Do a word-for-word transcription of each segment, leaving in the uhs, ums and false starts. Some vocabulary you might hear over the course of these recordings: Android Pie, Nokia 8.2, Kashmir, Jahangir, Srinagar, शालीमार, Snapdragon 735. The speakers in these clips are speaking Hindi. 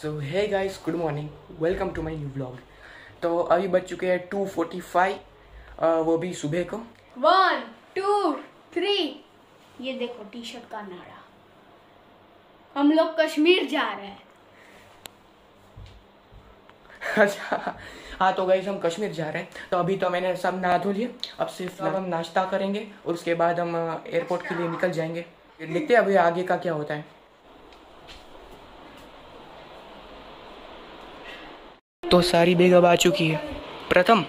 So hey guys, good morning, welcome to my new vlog. तो अभी बज चुके हैं टू फोर्टी फाइव, वो भी सुबह को। वन टू थ्री, ये देखो टी शर्ट का नाड़ा, हम लोग कश्मीर जा रहे हैं। अच्छा हाँ, तो गाइस हम कश्मीर जा रहे हैं। तो अभी तो मैंने सब नहा धो लिए, अब सिर्फ अब हम नाश्ता करेंगे और उसके बाद हम एयरपोर्ट के लिए निकल जाएंगे। देखते हैं अभी आगे का क्या होता है। तो सारी बैग अब आ चुकी है। प्रथम,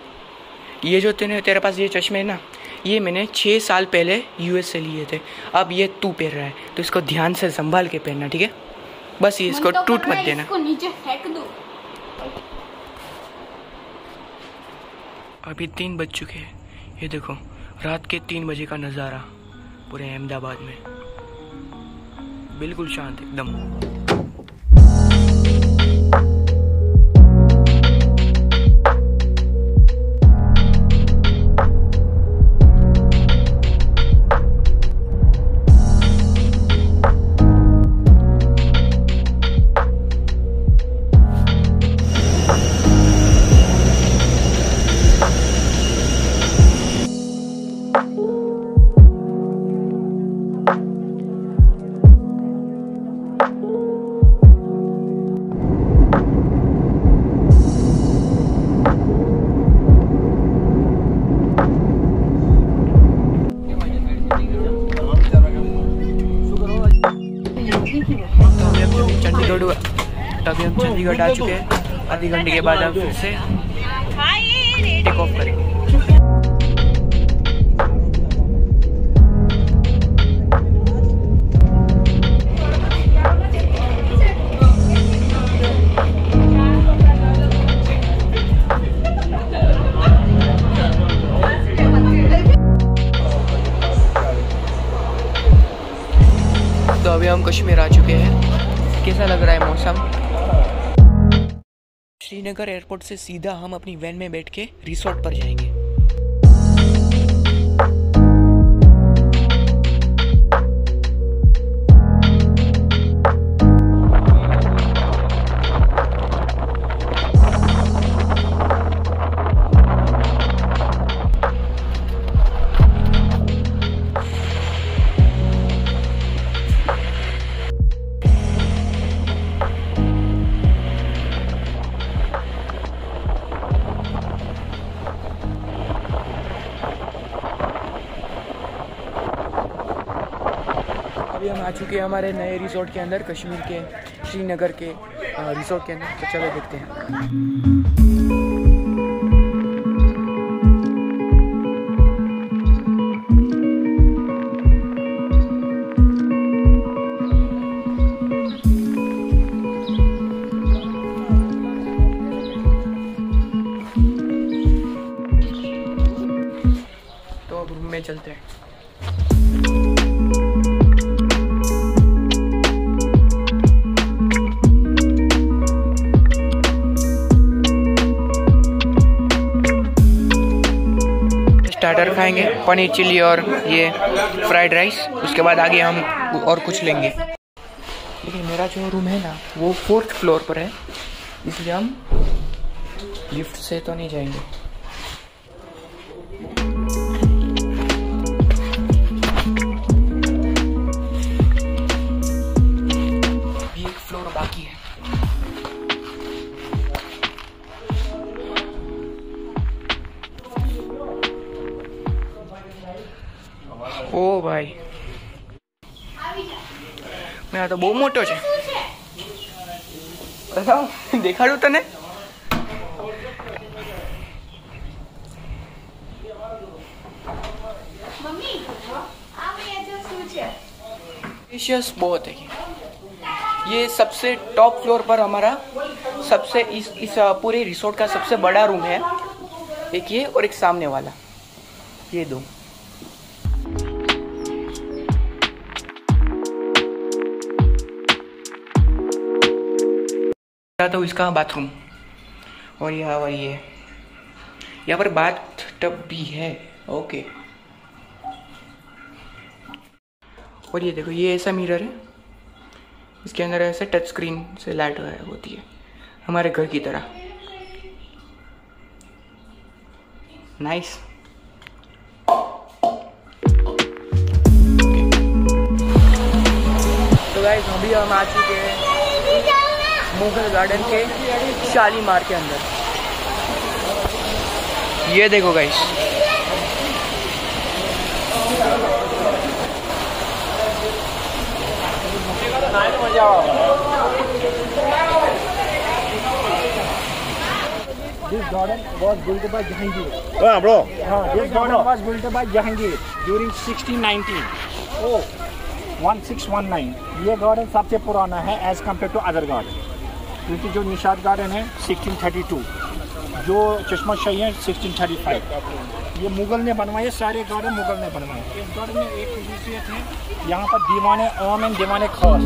ये जो तेरे तेरे पास ये चश्मे है ना, ये मैंने छः साल पहले यूएस से लिए थे। अब ये तू पहन रहा है, तो इसको ध्यान से संभाल के पहनना, ठीक है? बस ये इसको टूट मत देना। इसको नीचे फेंक दो। अभी तीन बज चुके हैं, ये देखो रात के तीन बजे का नज़ारा पूरे अहमदाबाद में, बिल्कुल शांत एकदम। अभी हम चंडीगढ़ आ चुके हैं, आधे घंटे के बाद हम फिर से टेक ऑफ करेंगे। तो अभी हम कश्मीर आ चुके हैं। कैसा लग रहा है मौसम? श्रीनगर एयरपोर्ट से सीधा हम अपनी वैन में बैठ के रिसोर्ट पर जाएंगे। अभी हम आ चुके हैं हमारे नए रिसोर्ट के अंदर, कश्मीर के श्रीनगर के रिसोर्ट के अंदर। तो चलो देखते हैं। तो रूम में चलते हैं। स्टार्टर खाएंगे, पनीर चिली और ये फ्राइड राइस। उसके बाद आगे हम और कुछ लेंगे। देखिए मेरा जो रूम है ना, वो फोर्थ फ्लोर पर है, इसलिए हम लिफ्ट से तो नहीं जाएंगे। अभी एक फ्लोर बाकी है। ओ भाई, मैं तो बहुत मोटो छे। बताओ देखाड़ू तने। डिशियस बहुत है ये। सबसे टॉप फ्लोर पर हमारा सबसे इस इस पूरे रिसोर्ट का सबसे बड़ा रूम है। एक ये और एक सामने वाला, ये दो। तो इसका बाथरूम और यहाँ पर ये यहाँ पर बाथ टब भी है। ओके, और ये देखो ये ऐसा मिरर है, इसके अंदर ऐसे टच स्क्रीन से लाइट वगैरह होती है हमारे घर की तरह। नाइस। तो गाइस अभी हम आ चुके हैं मुगल गार्डन के शालीमार के अंदर। ये देखो guys, This garden was built by Jahangir. Ah, bro. Yeah, this garden was built by Jahangir during sixteen nineteen. Oh, sixteen nineteen. ये गार्डन सबसे पुराना है as compare to other garden, क्योंकि जो निशाद गार्डन है सिक्सटीन थर्टी टू, जो चश्मा शाही है सिक्सटीन थर्टी फाइव, ये मुगल ने बनवाए, सारे गार्डन मुगल ने बनवाए। इस गार्डन में एक खसूसियत है, यहाँ पर दीवाने आम एंड दीवाने खास।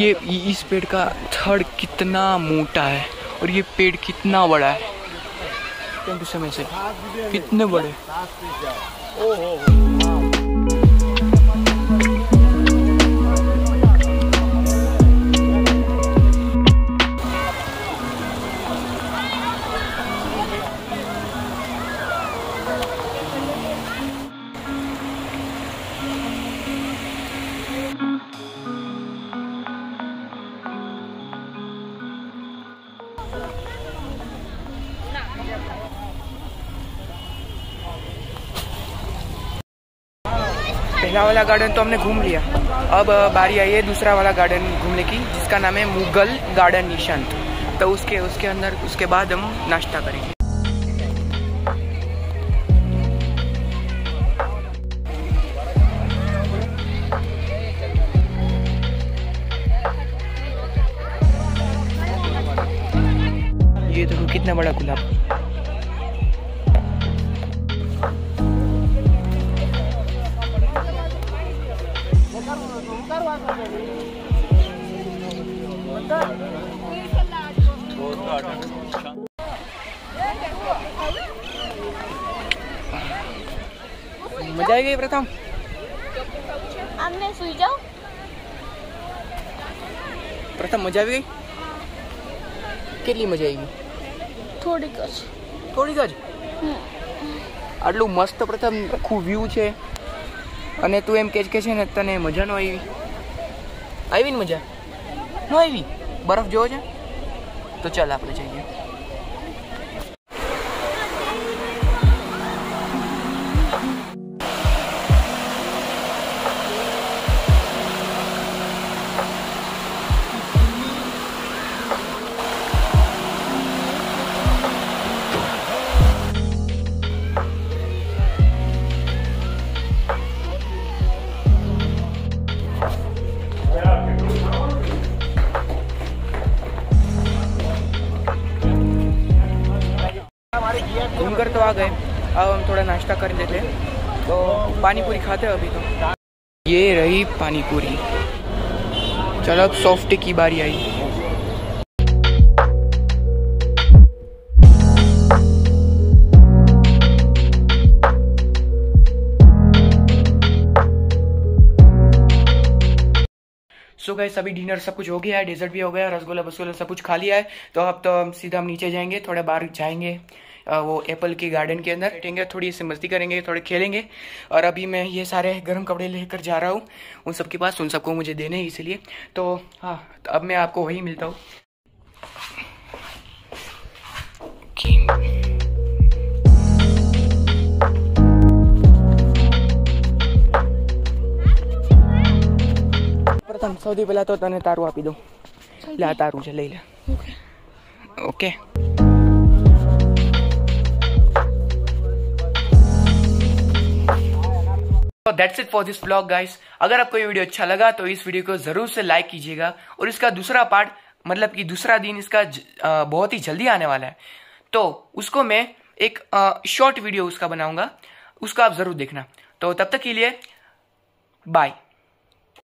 ये इस पेड़ का थड़ कितना मोटा है और ये पेड़ कितना बड़ा है, कितने समय से कितने बड़े। पहला वाला गार्डन तो हमने घूम लिया, अब बारी आई है दूसरा वाला गार्डन घूमने की, जिसका नाम है मुगल गार्डन निशांत। तो उसके उसके अंदर उसके बाद हम नाश्ता करेंगे। ये देखो तो कितना बड़ा गुलाब। मजा आ गई प्रथम। अब मैं सुई जाऊं। प्रथम मजा भी गई। कितनी मजा आएगी? थोड़ी कज। थोड़ी कज। આટલું મસ્ત પ્રથમ આખું વ્યૂ છે અને તું એમ કે છે ને તને મજા ન આવી? આવી ને મજા? ન આવી? બરફ જોવો છે? તો ચાલ આપણે જઈએ। घूमकर तो आ गए, अब हम थोड़ा नाश्ता कर लेते हैं, तो पानी पूरी खाते हैं अभी। तो ये रही पानी पूरी। चलो अब सॉफ्ट की बारी आई। सो गाइस अभी डिनर सब कुछ हो गया है, डेजर्ट भी हो गया, रसगुल्ला बसगुल्ला सब कुछ खा लिया है। तो अब तो हम सीधा हम नीचे जाएंगे, थोड़ा बाहर जाएंगे वो एप्पल के गार्डन के अंदर बैठेंगे, थोड़ी इससे मस्ती करेंगे, थोड़े खेलेंगे। और अभी मैं ये सारे गर्म कपड़े लेकर जा रहा हूँ उन सबके पास, उन सबको मुझे देने हैं इसलिए। तो हाँ, तो अब मैं आपको वहीं मिलता हूँ। પ્રથમ સૌથી પહેલાં તો તને તારું આપી દઉં, લે આ તારું છે, લઈ લે। Okay so that's it for this vlog guys. अगर आपको ये वीडियो अच्छा लगा तो इस वीडियो को जरूर से लाइक कीजिएगा और इसका दूसरा पार्ट मतलब कि दूसरा दिन इसका ज, आ, बहुत ही जल्दी आने वाला है, तो उसको मैं एक शॉर्ट वीडियो उसका बनाऊंगा, उसका आप जरूर देखना। तो तब तक के लिए बाय।